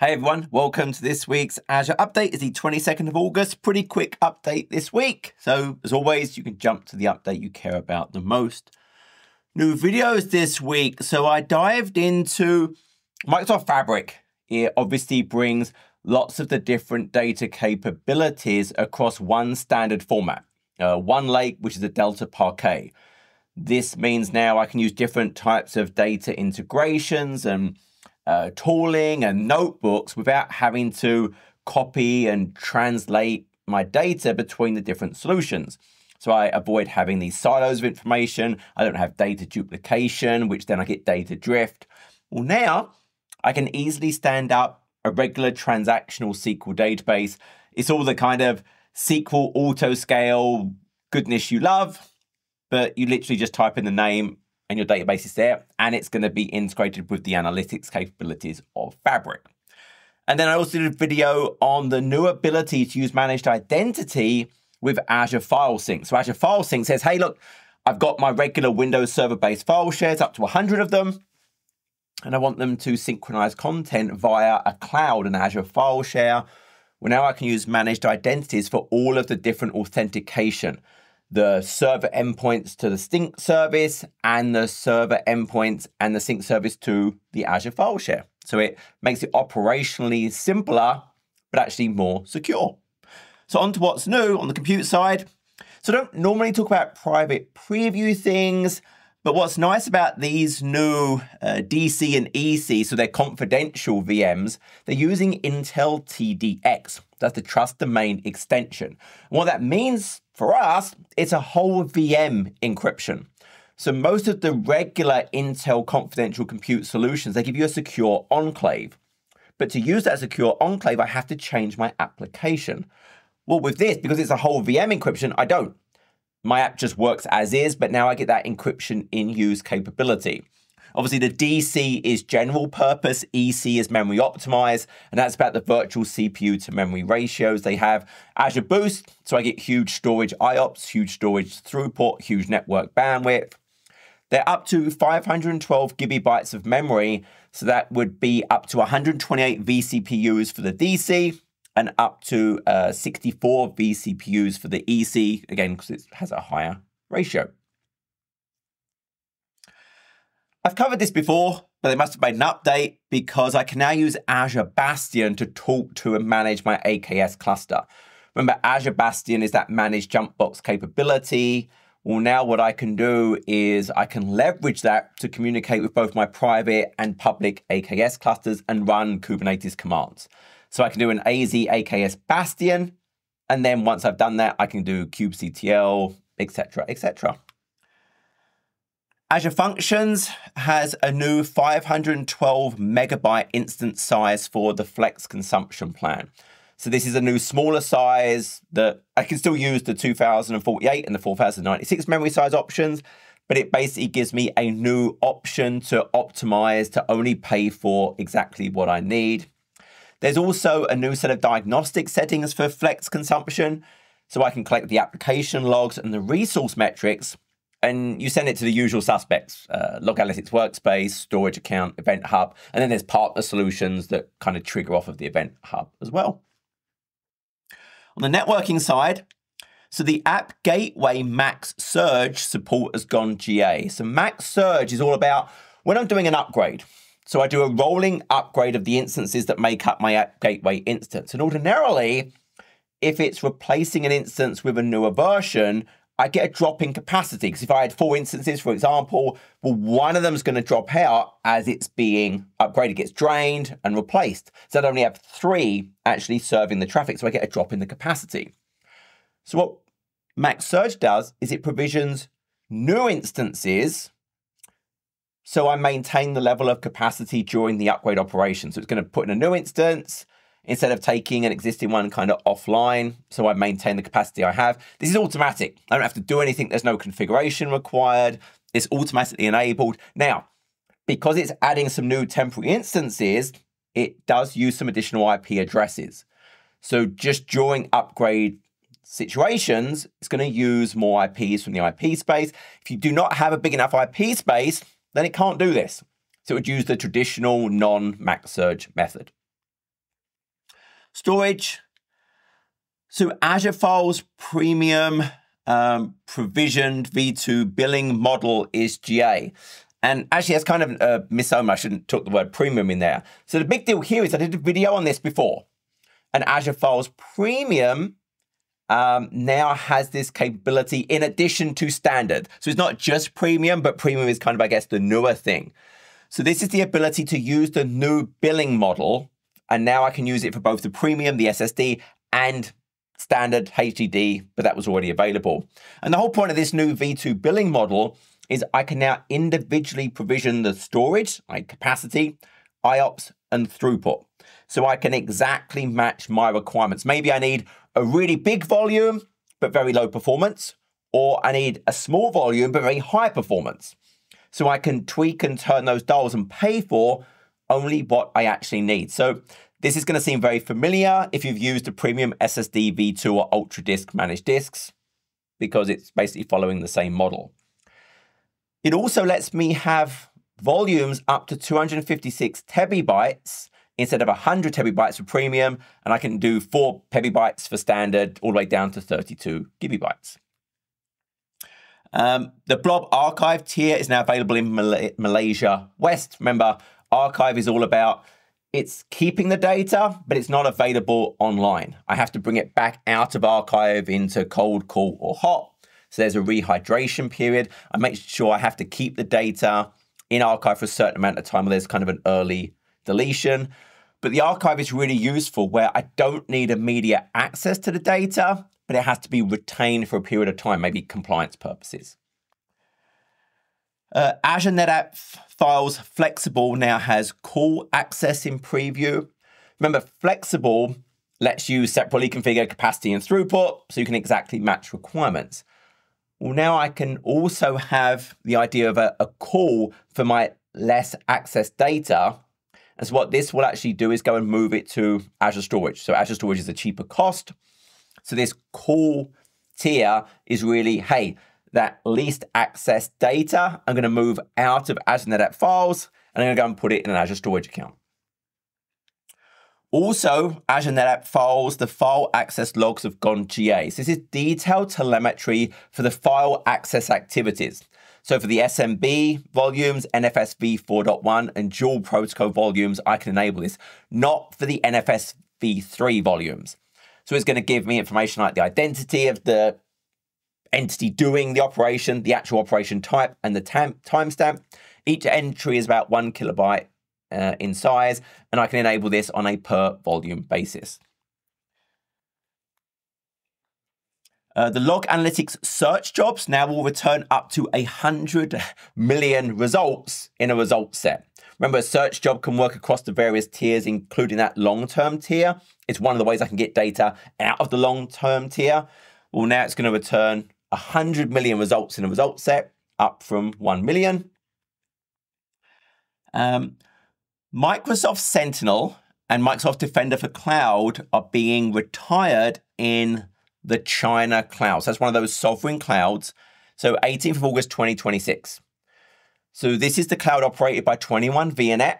Hey everyone, welcome to this week's Azure update. It's the 22nd of August, pretty quick update this week. So as always, you can jump to the update you care about the most. New videos this week. So I dived into Microsoft Fabric. It obviously brings lots of the different data capabilities across one standard format, one lake, which is a Delta Parquet. This means now I can use different types of data integrations and tooling and notebooks without having to copy and translate my data between the different solutions. So I avoid having these silos of information. I don't have data duplication, which then I get data drift. Well, now I can easily stand up a regular transactional SQL database. It's all the kind of SQL auto-scale goodness you love, but you literally just type in the name and your database is there, and it's going to be integrated with the analytics capabilities of Fabric. And then I also did a video on the new ability to use managed identity with Azure File Sync. So Azure File Sync says, hey, look, I've got my regular Windows server-based file shares, up to 100 of them, and I want them to synchronize content via a cloud and Azure File Share. Well, now I can use managed identities for all of the different authentication, the server endpoints to the sync service and the server endpoints and the sync service to the Azure File Share. So it makes it operationally simpler, but actually more secure. So on to what's new on the compute side. So I don't normally talk about private preview things, but what's nice about these new DC and EC, so they're confidential VMs, they're using Intel TDX. That's the Trust Domain Extension. And what that means for us, it's a whole VM encryption. So most of the regular Intel confidential compute solutions, they give you a secure enclave. But to use that secure enclave, I have to change my application. Well, with this, because it's a whole VM encryption, I don't. My app just works as is, but now I get that encryption in use capability. Obviously, the DC is general purpose, EC is memory optimized, and that's about the virtual CPU to memory ratios. They have Azure Boost, so I get huge storage IOPS, huge storage throughput, huge network bandwidth. They're up to 512 gigabytes of memory, so that would be up to 128 vCPUs for the DC and up to 64 vCPUs for the EC, again, because it has a higher ratio. I've covered this before, but they must have made an update because I can now use Azure Bastion to talk to and manage my AKS cluster. Remember, Azure Bastion is that managed jump box capability. Well, now what I can do is I can leverage that to communicate with both my private and public AKS clusters and run Kubernetes commands. So I can do an AZ AKS Bastion, and then once I've done that, I can do kubectl, etc., etc. Azure Functions has a new 512 megabyte instance size for the Flex Consumption plan. So this is a new smaller size that I can still use the 2048 and the 4096 memory size options, but it basically gives me a new option to optimize to only pay for exactly what I need. There's also a new set of diagnostic settings for Flex Consumption. So I can collect the application logs and the resource metrics, and you send it to the usual suspects, Log Analytics workspace, storage account, event hub, and then there's partner solutions that kind of trigger off of the event hub as well. On the networking side, so the App Gateway MaxSurge support has gone GA. So MaxSurge is all about when I'm doing an upgrade. So I do a rolling upgrade of the instances that make up my App Gateway instance. And ordinarily, if it's replacing an instance with a newer version, I get a drop in capacity, because if I had four instances, for example, well, one of them is going to drop out as it's being upgraded, gets drained and replaced. So I'd only have three actually serving the traffic, so I get a drop in the capacity. So what MaxSurge does is it provisions new instances, so I maintain the level of capacity during the upgrade operation. So it's going to put in a new instance, instead of taking an existing one kind of offline, so I maintain the capacity I have. This is automatic. I don't have to do anything. There's no configuration required. It's automatically enabled. Now, because it's adding some new temporary instances, it does use some additional IP addresses. So just during upgrade situations, it's going to use more IPs from the IP space. If you do not have a big enough IP space, then it can't do this. So it would use the traditional non-MaxSurge method. storage. So Azure Files Premium Provisioned V2 billing model is GA. And actually, that's kind of a misnomer. I shouldn't have took the word premium in there. So the big deal here is I did a video on this before. And Azure Files Premium now has this capability in addition to standard. So it's not just premium, but premium is kind of, I guess, the newer thing. So this is the ability to use the new billing model. And now I can use it for both the premium, the SSD, and standard HDD, but that was already available. And the whole point of this new V2 billing model is I can now individually provision the storage, like capacity, IOPS, and throughput. So I can exactly match my requirements. Maybe I need a really big volume, but very low performance, or I need a small volume, but very high performance. So I can tweak and turn those dials and pay for only what I actually need. So this is going to seem very familiar if you've used a premium SSD V2 or Ultra Disk managed disks, because it's basically following the same model. It also lets me have volumes up to 256 Tebibytes instead of 100 Tebibytes for premium, and I can do 4 Pebibytes for standard all the way down to 32 GiBytes. The Blob Archive tier is now available in Malaysia West. Remember, Archive is all about it's keeping the data, but it's not available online. I have to bring it back out of Archive into cold, cool, or hot. So there's a rehydration period. I make sure I have to keep the data in Archive for a certain amount of time, or there's kind of an early deletion. But the Archive is really useful where I don't need immediate access to the data, but it has to be retained for a period of time, maybe compliance purposes. Azure NetApp Files Flexible now has call access in preview. Remember, Flexible lets you separately configure capacity and throughput so you can exactly match requirements. Well, now I can also have the idea of a call for my less access data. And so what this will actually do is go and move it to Azure Storage. So Azure Storage is a cheaper cost. So this call tier is really, hey, that least access data, I'm going to move out of Azure NetApp Files, and I'm going to go and put it in an Azure Storage account. Also, Azure NetApp Files, the file access logs have gone GA. So this is detailed telemetry for the file access activities. So for the SMB volumes, NFS v4.1 and dual protocol volumes, I can enable this, not for the NFS v3 volumes. So it's going to give me information like the identity of the entity doing the operation, the actual operation type, and the timestamp. Each entry is about 1 kilobyte in size, and I can enable this on a per volume basis. The Log Analytics search jobs now will return up to 100 million results in a result set. Remember, a search job can work across the various tiers, including that long-term tier. It's one of the ways I can get data out of the long-term tier. Well, now it's going to return 100 million results in a result set, up from 1 million. Microsoft Sentinel and Microsoft Defender for Cloud are being retired in the China cloud. So that's one of those sovereign clouds. So 18th of August, 2026. So this is the cloud operated by 21Vianet,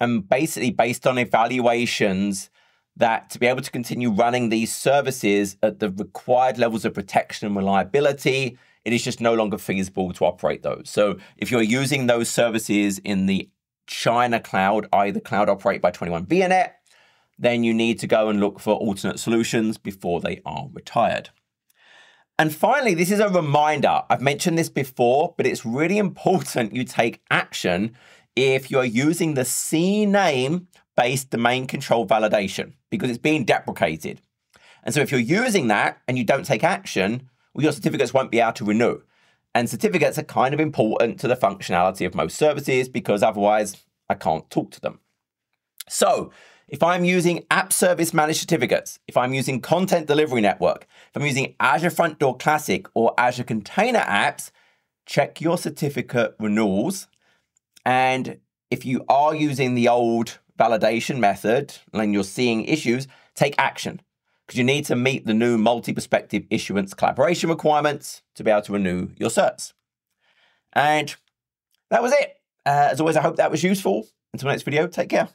and basically based on evaluations that to be able to continue running these services at the required levels of protection and reliability, it is just no longer feasible to operate those. So if you're using those services in the China cloud, i.e. the cloud operated by 21Vianet, then you need to go and look for alternate solutions before they are retired. And finally, this is a reminder. I've mentioned this before, but it's really important you take action if you're using the CNAME-based domain control validation, because it's being deprecated. And so if you're using that and you don't take action, well, your certificates won't be able to renew. And certificates are kind of important to the functionality of most services, because otherwise I can't talk to them. So if I'm using App Service Managed Certificates, if I'm using Content Delivery Network, if I'm using Azure Front Door Classic or Azure Container Apps, check your certificate renewals. And if you are using the old validation method and you're seeing issues, take action, because you need to meet the new multi-perspective issuance collaboration requirements to be able to renew your certs. And that was it. As always, I hope that was useful. Until next video, take care.